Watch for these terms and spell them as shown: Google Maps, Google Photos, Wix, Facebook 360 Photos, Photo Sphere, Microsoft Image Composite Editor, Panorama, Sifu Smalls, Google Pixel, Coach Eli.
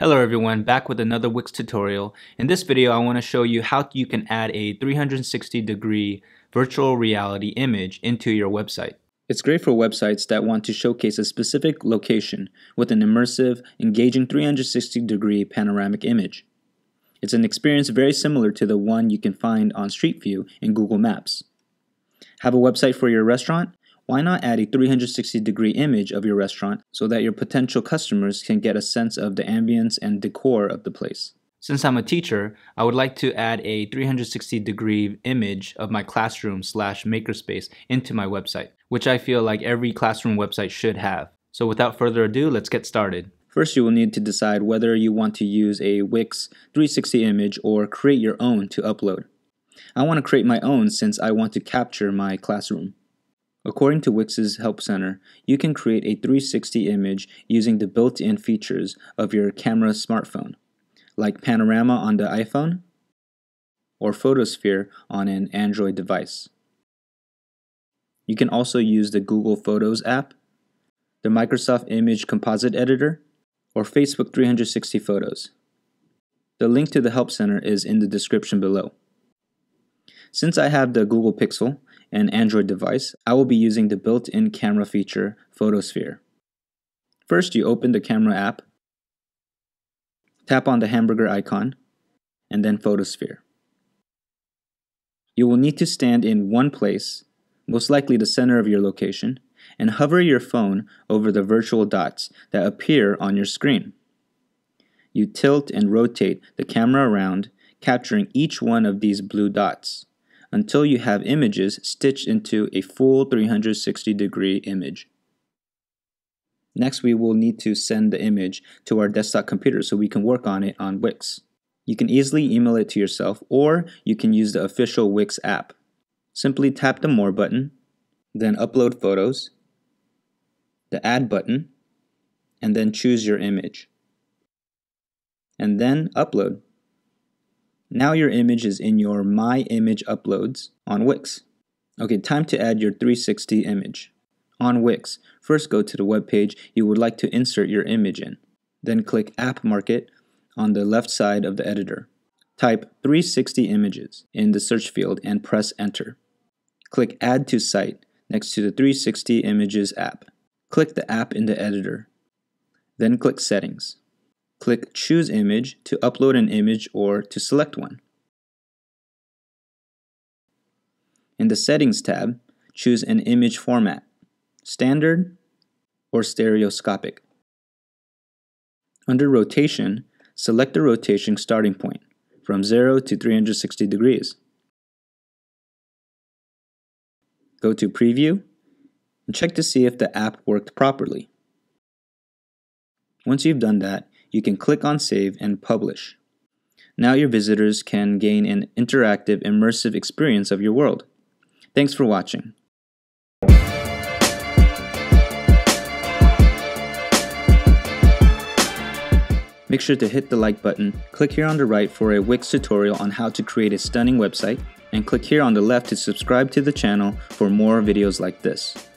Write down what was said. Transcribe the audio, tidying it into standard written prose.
Hello everyone, back with another Wix tutorial. In this video I want to show you how you can add a 360-degree virtual reality image into your website. It's great for websites that want to showcase a specific location with an immersive, engaging 360-degree panoramic image. It's an experience very similar to the one you can find on Street View in Google Maps. Have a website for your restaurant? Why not add a 360-degree image of your restaurant so that your potential customers can get a sense of the ambience and decor of the place? Since I'm a teacher, I would like to add a 360-degree image of my classroom / makerspace into my website, which I feel like every classroom website should have. So without further ado, let's get started. First, you will need to decide whether you want to use a Wix 360 image or create your own to upload. I want to create my own since I want to capture my classroom. According to Wix's Help Center, you can create a 360 image using the built-in features of your camera smartphone, like Panorama on the iPhone or Photosphere on an Android device. You can also use the Google Photos app, the Microsoft Image Composite Editor, or Facebook 360 Photos. The link to the Help Center is in the description below. Since I have the Google Pixel, an Android device, I will be using the built-in camera feature, Photosphere. First, you open the camera app, tap on the hamburger icon, and then Photosphere. You will need to stand in one place, most likely the center of your location, and hover your phone over the virtual dots that appear on your screen. You tilt and rotate the camera around, capturing each one of these blue dots, until you have images stitched into a full 360-degree image. Next, we will need to send the image to our desktop computer so we can work on it on Wix. You can easily email it to yourself, or you can use the official Wix app. Simply tap the More button, then Upload Photos, the Add button, and then choose your image. And then Upload. Now your image is in your My Image Uploads on Wix. Okay, time to add your 360 image. On Wix, first go to the web page you would like to insert your image in. Then click App Market on the left side of the editor. Type 360 images in the search field and press Enter. Click Add to Site next to the 360 Images app. Click the app in the editor. Then click Settings. Click Choose Image to upload an image or to select one. In the Settings tab, choose an image format, standard or stereoscopic. Under Rotation, select the rotation starting point from 0 to 360 degrees. Go to Preview and check to see if the app worked properly. Once you've done that, you can click on Save and Publish. Now your visitors can gain an interactive, immersive experience of your world. Thanks for watching. Make sure to hit the like button, click here on the right for a Wix tutorial on how to create a stunning website, and click here on the left to subscribe to the channel for more videos like this.